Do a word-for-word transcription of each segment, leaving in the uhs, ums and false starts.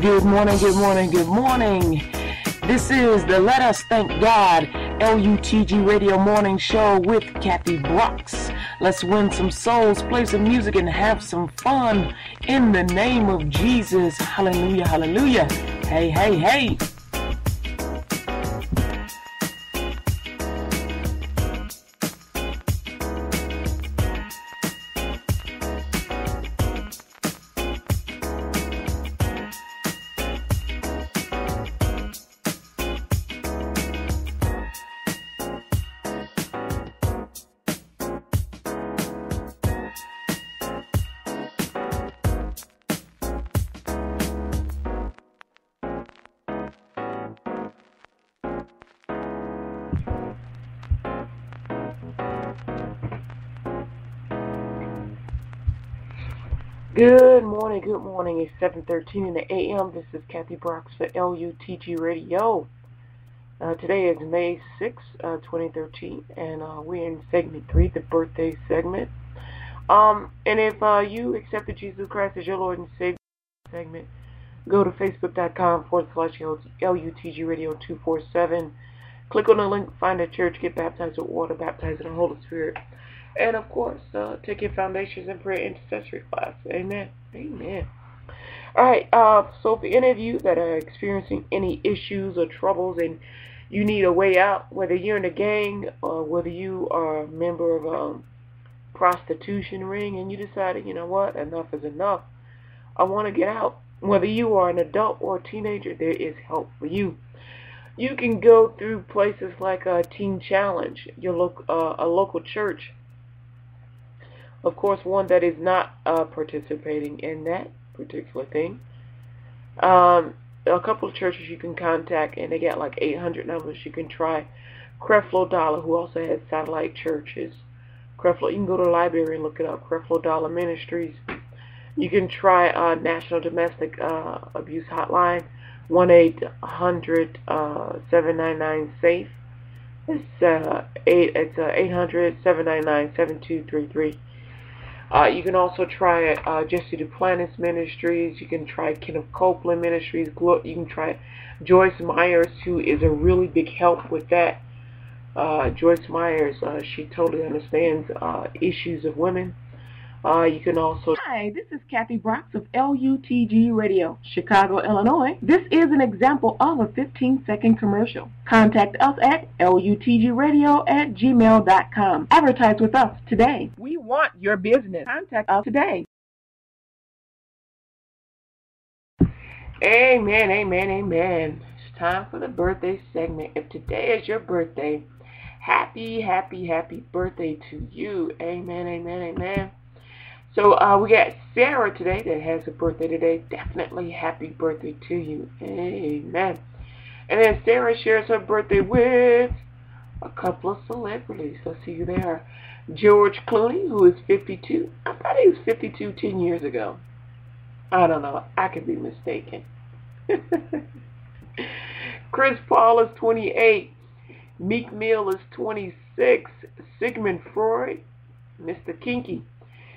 Good morning, good morning, good morning. This is the Let Us Thank God L U T G Radio Morning Show with Kathy Brocks. Let's win some souls, play some music, and have some fun in the name of Jesus. Hallelujah, hallelujah. Hey, hey, hey. Good morning, good morning. It's seven thirteen in the a m. This is Kathy Brocks for L U T G Radio. Uh, today is May sixth, uh, twenty thirteen, and uh, we're in segment three, the birthday segment. Um, and if uh, you accepted Jesus Christ as your Lord and Savior segment, go to facebook.com forward slash LUTG Radio two forty-seven. Click on the link, find a church, get baptized with water, baptized in the Holy Spirit. And, of course, uh, take your Foundations in Prayer Intercessory class. Amen. Amen. All right. Uh, so for any of you that are experiencing any issues or troubles and you need a way out, whether you're in a gang or whether you are a member of a um, prostitution ring and you decided, you know what, enough is enough. I want to get out. Whether you are an adult or a teenager, there is help for you. You can go through places like uh, Teen Challenge, your lo- uh, a local church. Of course, one that is not uh, participating in that particular thing. Um, a couple of churches you can contact, and they got like eight hundred numbers. You can try Creflo Dollar, who also has satellite churches. Creflo, you can go to the library and look it up. Creflo Dollar Ministries. You can try uh, National Domestic uh, Abuse Hotline, one eight hundred seven nine nine SAFE. It's uh, eight. It's uh, eight hundred seven nine nine seven two three three. Uh, you can also try uh, Jesse Duplantis Ministries. You can try Kenneth Copeland Ministries. You can try Joyce Myers, who is a really big help with that. Uh, Joyce Myers, uh, she totally understands uh, issues of women. Uh, you can also... Hi, this is Kathy Brocks of L U T G Radio, Chicago, Illinois. This is an example of a fifteen second commercial. Contact us at lutgradio at gmail dot com. Advertise with us today. We want your business. Contact us today. Amen, amen, amen. It's time for the birthday segment. If today is your birthday, happy, happy, happy birthday to you. Amen, amen, amen. So uh, we got Sarah today that has a birthday today. Definitely happy birthday to you. Amen. And then Sarah shares her birthday with a couple of celebrities. Let's see who they are. George Clooney, who is fifty-two. I thought he was fifty-two ten years ago. I don't know. I could be mistaken. Chris Paul is twenty-eight. Meek Mill is twenty-six. Sigmund Freud, Mister Kinky.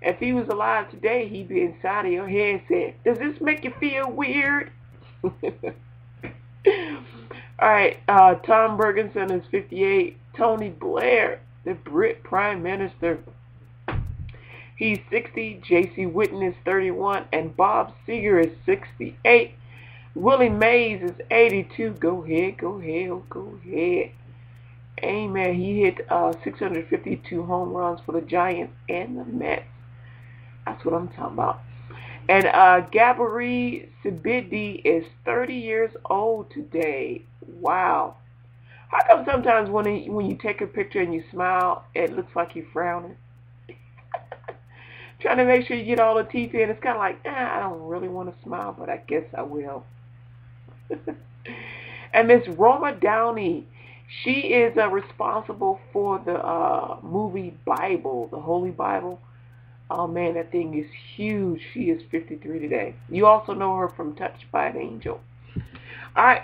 If he was alive today, he'd be inside of your head saying, does this make you feel weird? Alright, uh, Tom Bergenson is fifty-eight. Tony Blair, the Brit Prime Minister, he's sixty. J C Witten is thirty-one. And Bob Seger is sixty-eight. Willie Mays is eighty-two. Go ahead, go ahead, go ahead. Amen. He hit uh, six hundred fifty-two home runs for the Giants and the Mets. That's what I'm talking about. And uh, Gabriel Sibidi is thirty years old today. Wow. How come sometimes when he, when you take a picture and you smile, it looks like you're frowning? Trying to make sure you get all the teeth in. It's kind of like, ah, I don't really want to smile, but I guess I will. And Miss Roma Downey, she is uh, responsible for the uh, movie Bible, the Holy Bible. Oh, man, that thing is huge. She is fifty-three today. You also know her from Touched by an Angel. All right.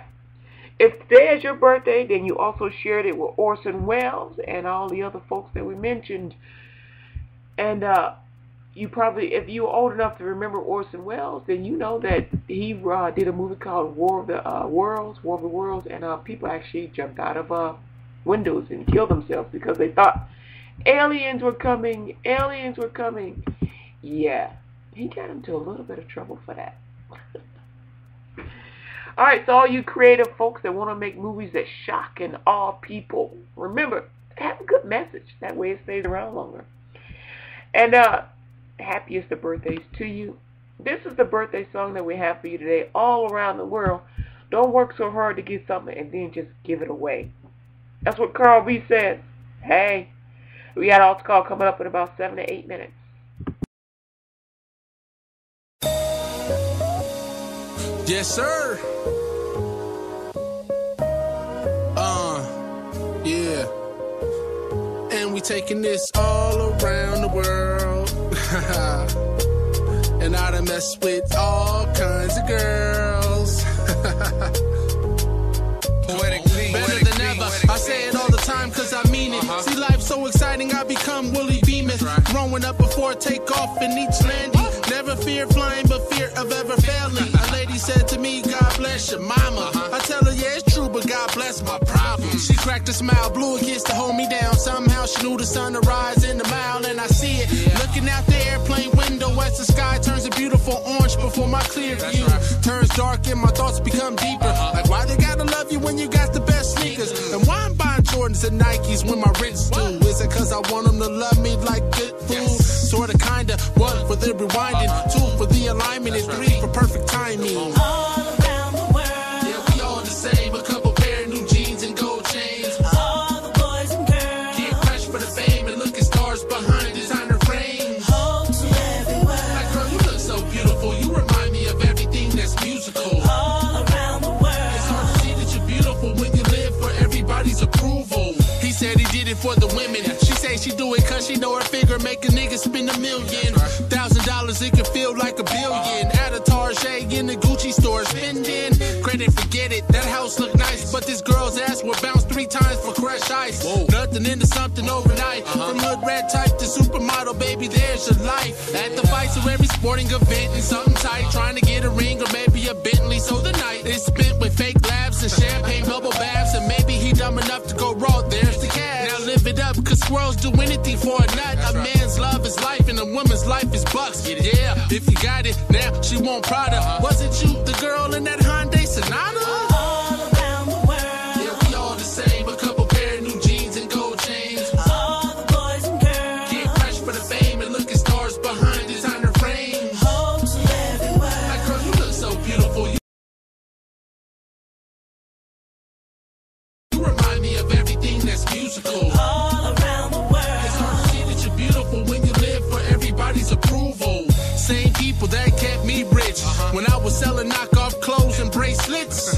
If today is your birthday, then you also shared it with Orson Welles and all the other folks that we mentioned. And uh, you probably, if you're old enough to remember Orson Welles, then you know that he uh, did a movie called War of the uh, Worlds, War of the Worlds, and uh, people actually jumped out of uh, windows and killed themselves because they thought aliens were coming, aliens were coming. Yeah, he got into a little bit of trouble for that. All right, so all you creative folks that want to make movies that shock and awe people, remember, have a good message. That way it stays around longer. And uh, happiest of birthdays to you. This is the birthday song that we have for you today all around the world. Don't work so hard to get something and then just give it away. That's what Carl B says. Hey, we got Alt Call coming up in about seven to eight minutes. Yes, sir. Uh, yeah. And we taking this all around the world. And I done mess with all kinds of girls. Poetically. Better than ever. I say it all the time because I mean it. Uh-huh. See, life's so exciting, I become Willie Bemis. Right. Growing up before takeoff in each landing. What? Never fear flying, but fear of ever failing. Said to me, God bless your mama. Uh-huh. I tell her, yeah, it's true, but God bless my problem. Mm-hmm. She cracked a smile, blew a kiss to hold me down. Somehow she knew the sun to rise in the mile, and I see it. Yeah. Looking out the airplane window as the sky turns a beautiful orange before my clear view. Right. Turns dark and my thoughts become deeper. Uh-huh. Like, why they gotta love you when you got the best sneakers? Mm-hmm. And why I'm buying Jordans and Nikes when my rich do? Is it cause I want them to love me like good food? Yes. Sorta, kinda. One for the rewinding, uh-huh. two for the alignment, that's and three right. for perfect timing. All around the world. Yeah, we all the same. A couple pair of new jeans and gold chains. All the boys and girls. Get fresh for the fame and look at stars behind designer frames. Hold to every word. My girl, you look so beautiful. You remind me of everything that's musical. All around the world. It's hard to see that you're beautiful when you live for everybody's approval. He said he did it for the women. She said she do it cause she know her figure make a nigga spend a million. Thousand dollars, it can feel like a billion. In the Gucci store, spending credit, forget it. That house look nice, but this girl's ass will bounce three times for crushed ice. Whoa. Nothing into something overnight. Uh-huh. From hood rat type to supermodel, baby, there's your life. At the fights of every sporting event and something tight, trying to get a ring or maybe a Bentley. So the night is spent with fake laughs and champagne bubble baths, and maybe he dumb enough to go raw. There's the cash. Now live it up, cause squirrels do anything for a nut. That's a right. man's love is life, and a woman's life is bucks. Yeah, yeah. If you got it now, she won't pride. Uh-huh. Wasn't you the girl in that Hyundai Sonata? All around the world. Yeah, we all the same. A couple pair of new jeans and gold chains. All the boys and girls. Get fresh for the fame and look at stars behind designer frames. Home to everywhere. My girl, you look so beautiful. You, you remind me of everything that's musical. All around the world. It's hard to see that you're beautiful when you live for everybody's approval. Same people that kept me rich, uh-huh. when I was selling knockoff clothes and bracelets.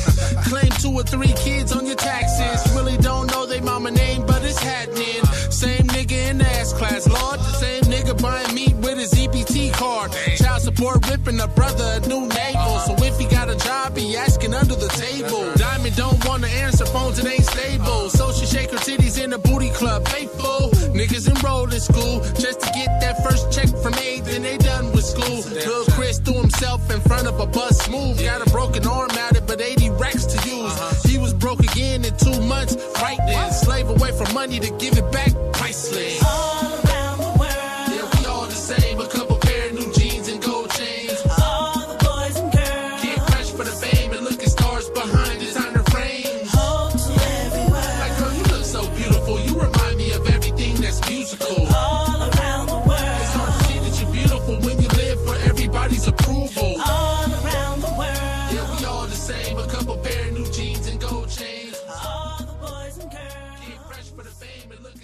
Claim two or three kids on your taxes. Really don't know they mama name, but it's happening. Same nigga in the ass class, Lord. The same nigga buying meat with his E B T card. Child support ripping a brother a new navel. So if he got a job, he asking under the table. Diamond don't want to answer phones, it ain't stable. So she shake her titties in the booty club, faithful. Niggas enrolled in school just to get that first check from aid, then they done with school. Lil Chris threw himself in front of a bus, smooth. Got a broken arm out of but eighty racks to use. He was broke again in two months, right then. Slave away for money to give it back, priceless. All around the world. Yeah, we all the same. A couple pair of new jeans and gold chains. All the boys and girls. Get fresh for the fame and look at stars behind designer frames. Hope to everywhere. My girl, you look so beautiful. You remind me of everything that's musical. All around the world. It's hard to see that you're beautiful when you live for everybody's approval. All around the world. Yeah, we all the same. A couple pair of new jeans and gold chains. All the boys and girls. Get fresh for the fame and look.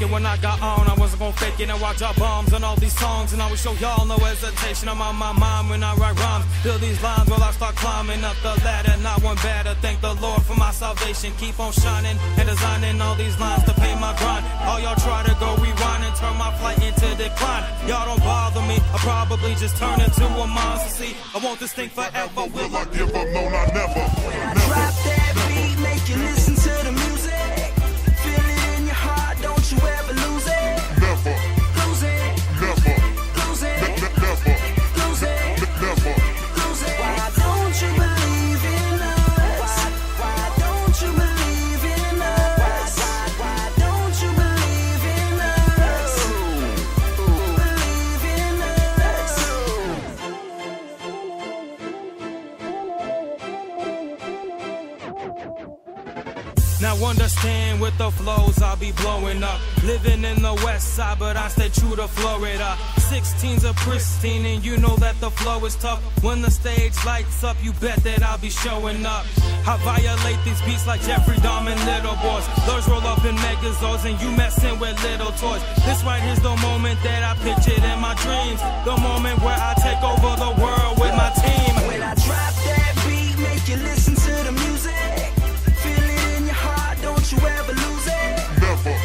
talking when I got on. I wasn't gonna fake it, now I drop bombs on all these songs. And I would show y'all no hesitation. I'm on my mind when I write rhymes. Build these lines while I start climbing up the ladder. Not one batter, thank the Lord for my salvation. Keep on shining and designing all these lines to pay my grind. All y'all try to go rewind and turn my flight into decline. Y'all don't bother me, I probably just turn into a monster. See, I want this thing forever. Will I give up? No, not never. Never. Drop that beat, make you listen to the music. Feel it in your heart, don't you ever lose it. Never. Now understand with the flows I'll be blowing up. Living in the west side, but I stay true to Florida. Sixteens are pristine and you know that the flow is tough. When the stage lights up, you bet that I'll be showing up. I violate these beats like Jeffrey Dahmer and Little Boys. Those roll up in megazords and you messing with little toys. This right here's the moment that I pictured in my dreams. The moment where I take over the world with my team. When I drop that beat, make you listen to the music. You ever lose it? Never.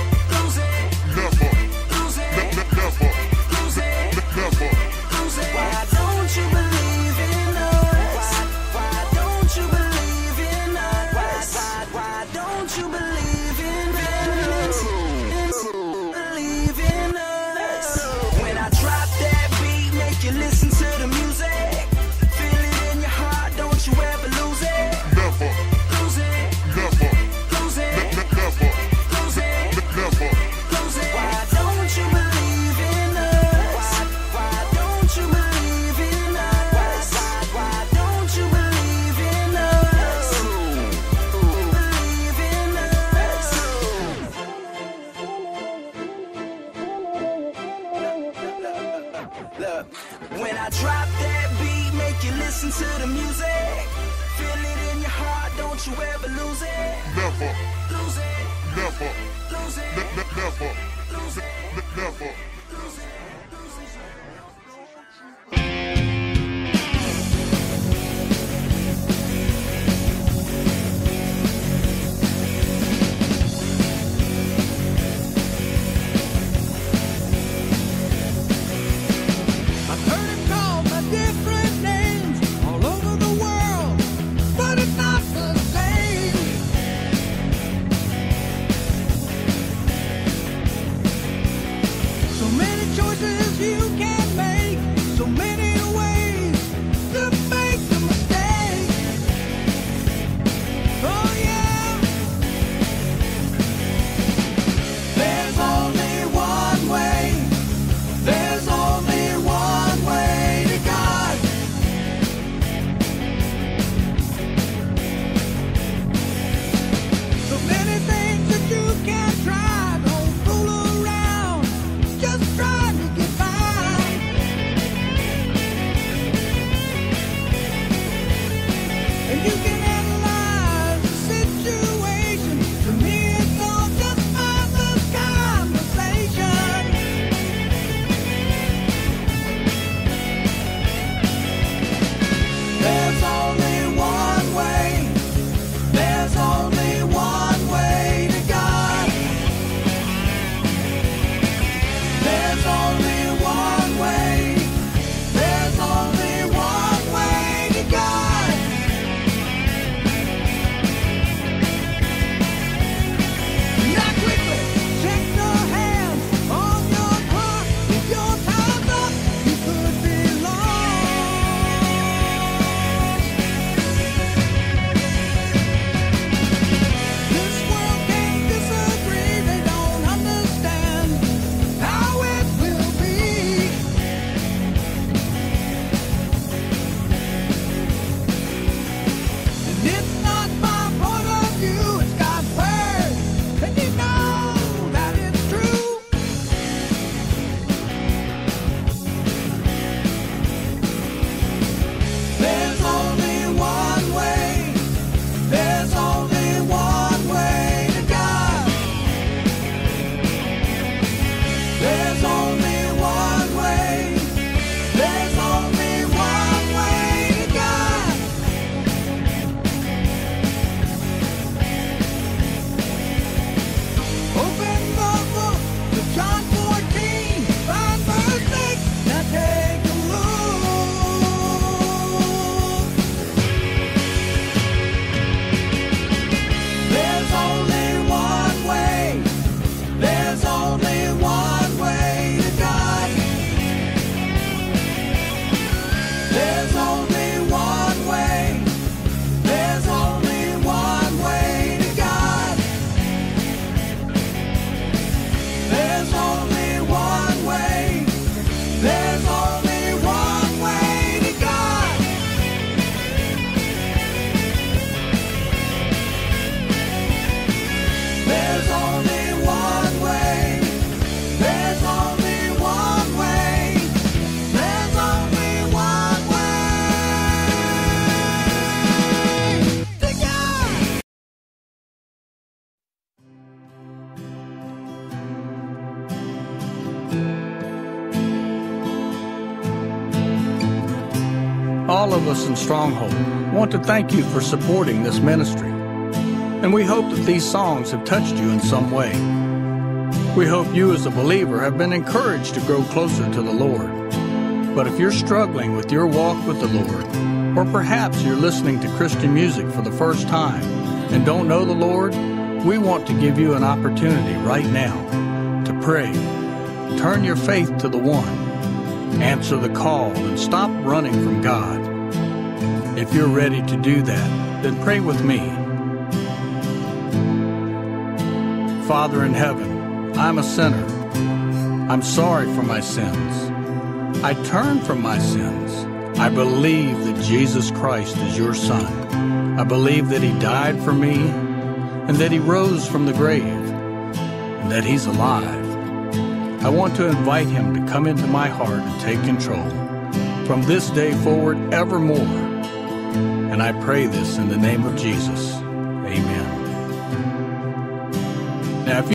all of us in Stronghold want to thank you for supporting this ministry, and we hope that these songs have touched you in some way. We hope you as a believer have been encouraged to grow closer to the Lord. But if you're struggling with your walk with the Lord, or perhaps you're listening to Christian music for the first time and don't know the Lord, we want to give you an opportunity right now to pray, turn your faith to the one, answer the call, and stop running from God. If you're ready to do that, then pray with me. Father in heaven, I'm a sinner. I'm sorry for my sins. I turn from my sins. I believe that Jesus Christ is your Son. I believe that he died for me, and that he rose from the grave, and that he's alive. I want to invite him to come into my heart and take control from this day forward evermore. And I pray this in the name of Jesus. Amen. Now, if you